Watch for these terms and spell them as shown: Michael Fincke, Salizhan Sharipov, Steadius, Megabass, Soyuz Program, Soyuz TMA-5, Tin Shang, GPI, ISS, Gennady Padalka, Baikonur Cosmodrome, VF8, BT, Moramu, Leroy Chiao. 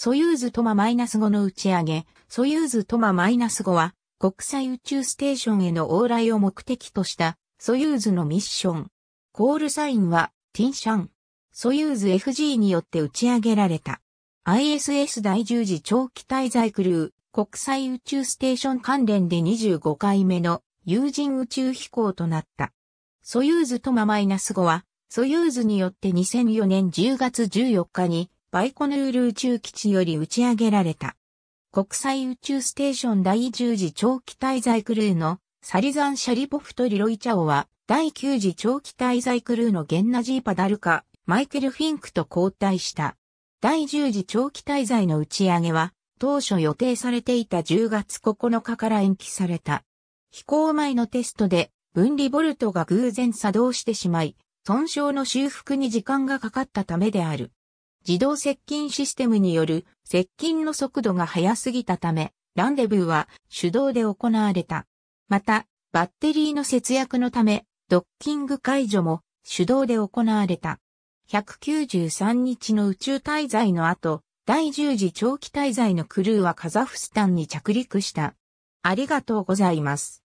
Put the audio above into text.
ソユーズトマ-5の打ち上げ、ソユーズトマ-5は国際宇宙ステーションへの往来を目的としたソユーズのミッション。コールサインはティンシャン。ソユーズ FG によって打ち上げられた。ISS 第10次長期滞在クルー、国際宇宙ステーション関連で25回目の有人宇宙飛行となった。ソユーズトマ-5は、ソユーズによって2004年10月14日にバイコヌール宇宙基地より打ち上げられた。国際宇宙ステーション第10次長期滞在クルーのサリザン・シャリポフとリロイ・チャオは、第9次長期滞在クルーのゲンナジー・パダルカ、マイケル・フィンクと交代した。第10次長期滞在の打ち上げは、当初予定されていた10月9日から延期された。飛行前のテストで分離ボルトが偶然作動してしまい、損傷の修復に時間がかかったためである。自動接近システムによる接近の速度が速すぎたため、ランデブーは手動で行われた。また、バッテリーの節約のため、ドッキング解除も手動で行われた。193日の宇宙滞在の後、第10次長期滞在のクルーはカザフスタンに着陸した。ありがとうございます。